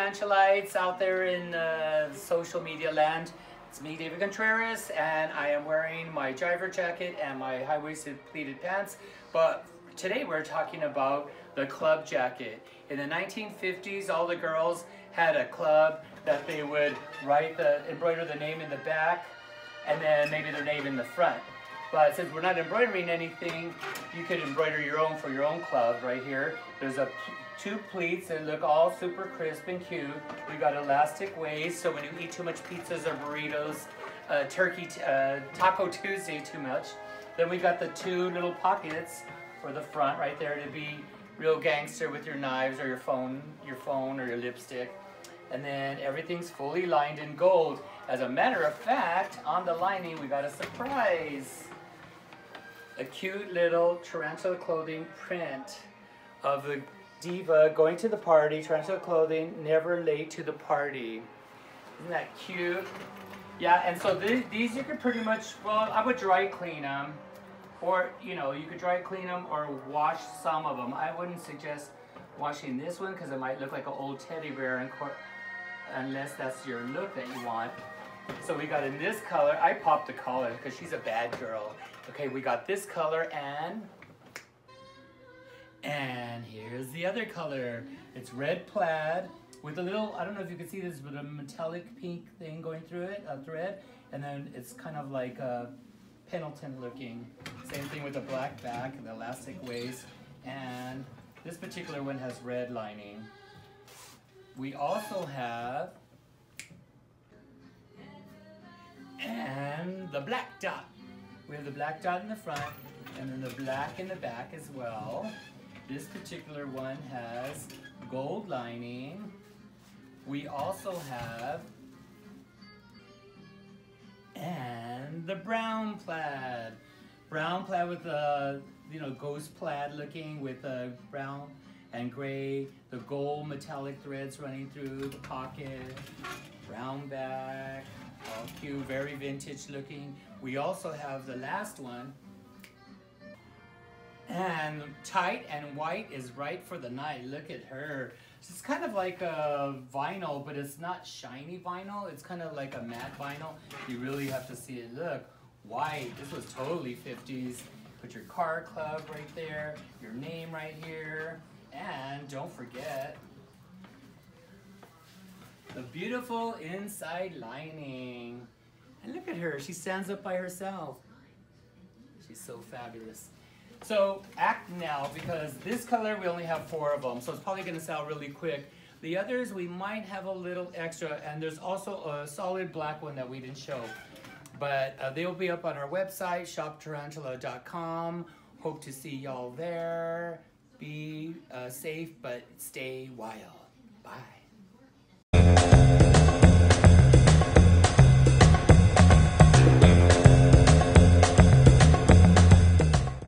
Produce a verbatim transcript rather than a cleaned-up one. tarantulites out there in uh, social media land. It's me, David Contreras, and I am wearing my driver jacket and my high-waisted pleated pants. But today we're talking about the club jacket. In the nineteen fifties, all the girls had a club that they would write the embroider the name in the back, and then maybe their name in the front. But since we're not embroidering anything, you could embroider your own for your own club right here. There's a two pleats that look all super crisp and cute. We got elastic waist, so when you eat too much pizzas or burritos, uh, turkey, t uh, Taco Tuesday too much. Then we got the two little pockets for the front right there to be real gangster with your knives or your phone, your phone or your lipstick. And then everything's fully lined in gold. As a matter of fact, on the lining, we got a surprise. A cute little Tarantula Clothing print of the diva going to the party. Tarantula Clothing, never late to the party. Isn't that cute? Yeah, and so th these you could pretty much, well, I would dry clean them. Or, you know, you could dry clean them or wash some of them. I wouldn't suggest washing this one because it might look like an old teddy bear and unless that's your look that you want. So we got in this color. I popped the collar because she's a bad girl. Okay, we got this color and... and here's the other color. It's red plaid with a little, I don't know if you can see this, but a metallic pink thing going through it, a thread. And then it's kind of like a Pendleton looking. Same thing with the black back and the elastic waist. And this particular one has red lining. We also have... and the black dot. We have the black dot in the front and then the black in the back as well. This particular one has gold lining. We also have and the brown plaid. Brown plaid with a, you know, ghost plaid looking with a brown and gray, the gold metallic threads running through the pocket, brown back. All cute, very vintage looking. We also have the last one. And tight and white is right for the night. Look at her. It's kind of like a vinyl, but it's not shiny vinyl. It's kind of like a matte vinyl. You really have to see it. Look, white. This was totally fifties. Put your car club right there, your name right here. And don't forget, the beautiful inside lining. And look at her, she stands up by herself. She's so fabulous. So act now, because this color, we only have four of them, so it's probably gonna sell really quick. The others, we might have a little extra, and there's also a solid black one that we didn't show. But uh, they will be up on our website, shop tarantula dot com. Hope to see y'all there. Be uh, safe, but stay wild. Bye.